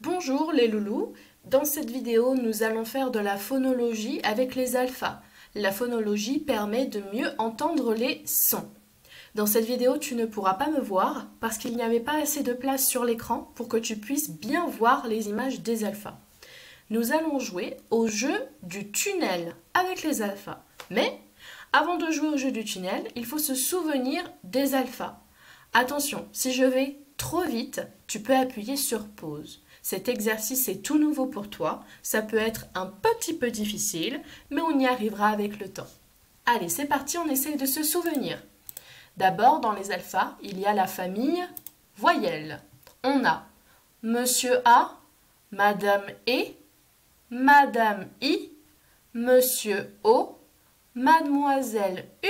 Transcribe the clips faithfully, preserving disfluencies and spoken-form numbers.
Bonjour les loulous, dans cette vidéo nous allons faire de la phonologie avec les alphas. La phonologie permet de mieux entendre les sons. Dans cette vidéo tu ne pourras pas me voir parce qu'il n'y avait pas assez de place sur l'écran pour que tu puisses bien voir les images des alphas. Nous allons jouer au jeu du tunnel avec les alphas. Mais avant de jouer au jeu du tunnel, il faut se souvenir des alphas. Attention, si je vais trop vite, tu peux appuyer sur pause. Cet exercice est tout nouveau pour toi, ça peut être un petit peu difficile, mais on y arrivera avec le temps. Allez, c'est parti, on essaye de se souvenir. D'abord, dans les alphas, il y a la famille voyelle. On a Monsieur A, Madame E, Madame I, Monsieur O, Mademoiselle U,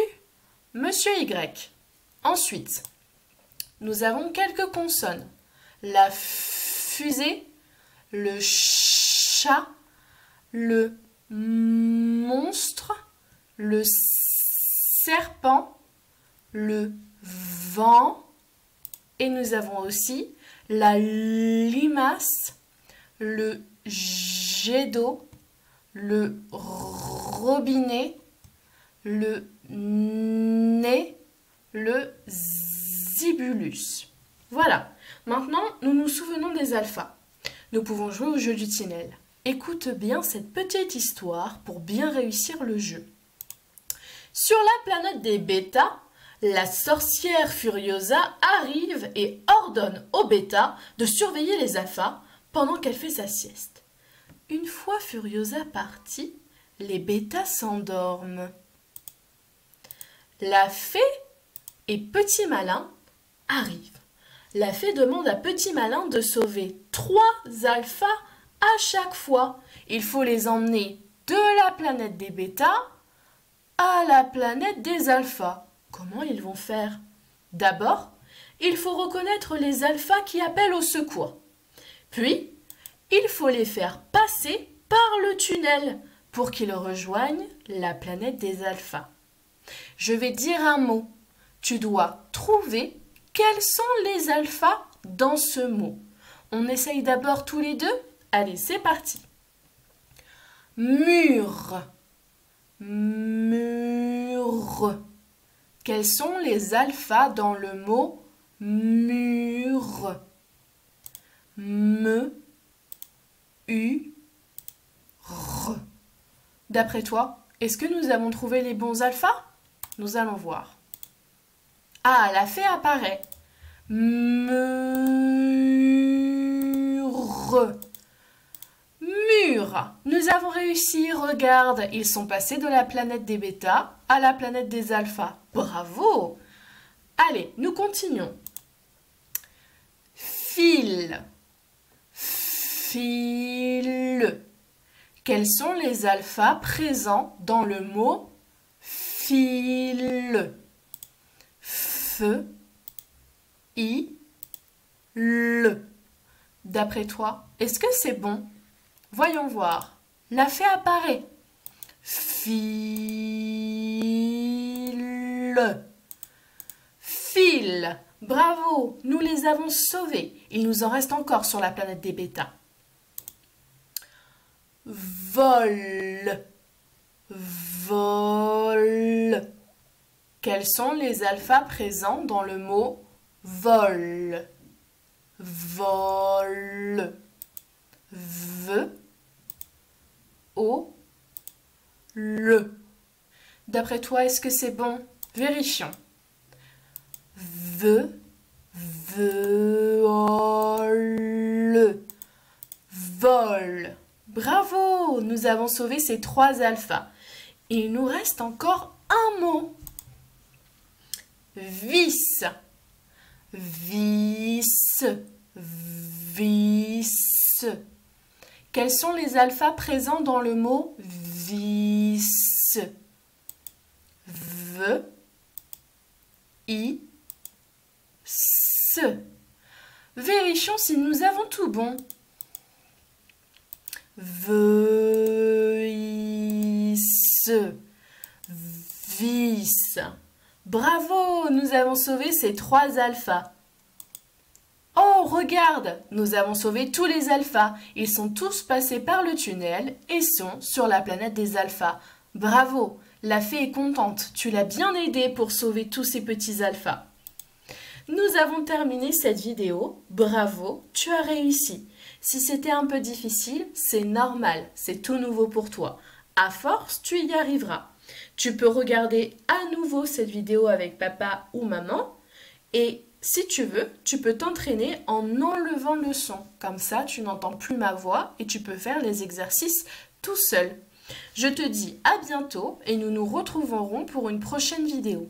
Monsieur Y. Ensuite, nous avons quelques consonnes. La fusée, le chat, le monstre, le serpent, le vent. Et nous avons aussi la limace, le jet d'eau, le robinet, le nez, le zibulus. Voilà, maintenant nous nous souvenons des alphas. Nous pouvons jouer au jeu du tunnel. Écoute bien cette petite histoire pour bien réussir le jeu. Sur la planète des bêtas, la sorcière Furiosa arrive et ordonne aux bêtas de surveiller les alphas pendant qu'elle fait sa sieste. Une fois Furiosa partie, les bêtas s'endorment. La fée et Petit Malin arrivent. La fée demande à Petit Malin de sauver trois alphas à chaque fois. Il faut les emmener de la planète des bêtas à la planète des alphas. Comment ils vont faire? D'abord, il faut reconnaître les alphas qui appellent au secours. Puis, il faut les faire passer par le tunnel pour qu'ils rejoignent la planète des alphas. Je vais dire un mot. Tu dois trouver quels sont les alphas dans ce mot. On essaye d'abord tous les deux. Allez, c'est parti. Mur. Mur. Quels sont les alphas dans le mot mur? Me. U. R. D'après toi, est-ce que nous avons trouvé les bons alphas? Nous allons voir. Ah, la fée apparaît. Mur. Mur. Nous avons réussi, regarde. Ils sont passés de la planète des bêtas à la planète des alphas. Bravo. Allez, nous continuons. Fil. Fil. Quels sont les alphas présents dans le mot fil? Feu, I, le. D'après toi, est-ce que c'est bon? Voyons voir. La fée apparaît. Fil. Fil. Bravo, nous les avons sauvés. Il nous en reste encore sur la planète des bêtas. Vol. Vol. Quels sont les alphas présents dans le mot vol? Vol. V. O. Le. D'après toi, est-ce que c'est bon? Vérifions. V. V. O. Le. Vol. Bravo! Nous avons sauvé ces trois alphas. Il nous reste encore un mot. Vis, vis, vis. Quels sont les alphas présents dans le mot vis? V, I, S. Vérifions si nous avons tout bon. V, I, S, vis. Bravo, nous avons sauvé ces trois alphas. Oh, regarde, nous avons sauvé tous les alphas. Ils sont tous passés par le tunnel et sont sur la planète des alphas. Bravo, la fée est contente. Tu l'as bien aidée pour sauver tous ces petits alphas. Nous avons terminé cette vidéo. Bravo, tu as réussi. Si c'était un peu difficile, c'est normal, c'est tout nouveau pour toi. À force, tu y arriveras. Tu peux regarder à nouveau cette vidéo avec papa ou maman et si tu veux, tu peux t'entraîner en enlevant le son. Comme ça, tu n'entends plus ma voix et tu peux faire les exercices tout seul. Je te dis à bientôt et nous nous retrouverons pour une prochaine vidéo.